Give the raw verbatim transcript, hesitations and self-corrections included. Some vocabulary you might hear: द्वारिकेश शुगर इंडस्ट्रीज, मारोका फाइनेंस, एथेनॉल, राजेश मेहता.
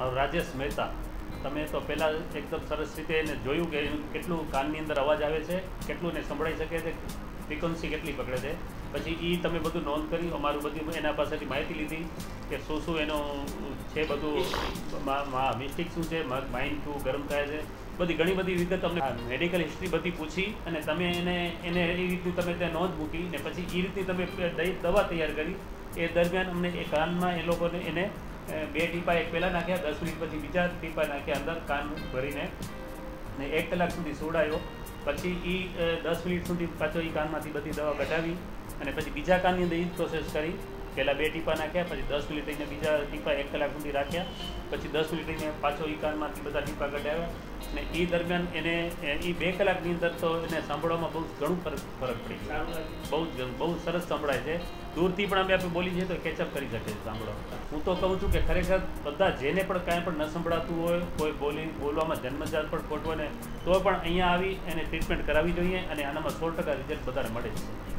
राजेश मेहता तमे तो पहला एकदम सरस रीते जोयु के केटलू काननी अंदर अवाज आवे छे, केटलू ने संभळाई सके छे, फ्रीक्वन्सी केटली पकड़े छे, पछी ई तमे बधुं नोंध करी। अमारुं बधुं एना पासेथी माहिती लीधी के शुं शुं एनो छे, बधुं मिस्टेक शुं छे, माइंड शुं गरम थाय छे, बधी घणी बधी रीते तमने मेडिकल हिस्ट्री बधी पूछी अने तमे एने एने ए रीते तमे ते नोंध मूकी ने पछी ई रीते तमे दवा तैयार करी। ए दरमियान अमने ए कानमा ए लोकोने एने बे टीपा एक पहला नाख्या, दस मिनिट पछी बीजा टीपा नाख्या अंदर कान भरीने ने एक कलाक सुधी सोडायो, पछी ई दस मिनिट सुधी पाछो ई कानमांथी बधी दवा कढावी अने पछी बीजा काननी अंदर ई प्रोसेस करी। पहला बे टीपा नाख्या, पछी दस मिनिट थईने बीजा टीपा एक कलाक सुधी राख्या, पछी दस मिनिट थईने पाछो ई कानमांथी बधा टीपा कढाव्या ने ई दरमियान एने ई बे कलाकनी अंदर तो एने सांभळવામાં બહુ ઘણો ફરક ફરક પડી ગયો, બહુ જ બહુ સરસ સંભળાય છે। દૂરથી પણ અમે આપણે બોલી જઈએ તો કેચઅપ કરી શકે છે સાંભળો। હું તો કહું છું કે ખરેખર બધા જેને પણ કાંઈ પણ ન સંભળાતું હોય, કોઈ બોલી બોલવામાં જન્મજાત પણ ખોટ હોય ને, તો પણ અહીંયા આવી એને ટ્રીટમેન્ટ કરાવવી જોઈએ અને આનામાં સો ટકા રિઝલ્ટ બધાને મળે છે।